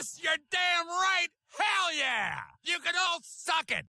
Yes, you're damn right! Hell yeah! You can all suck it!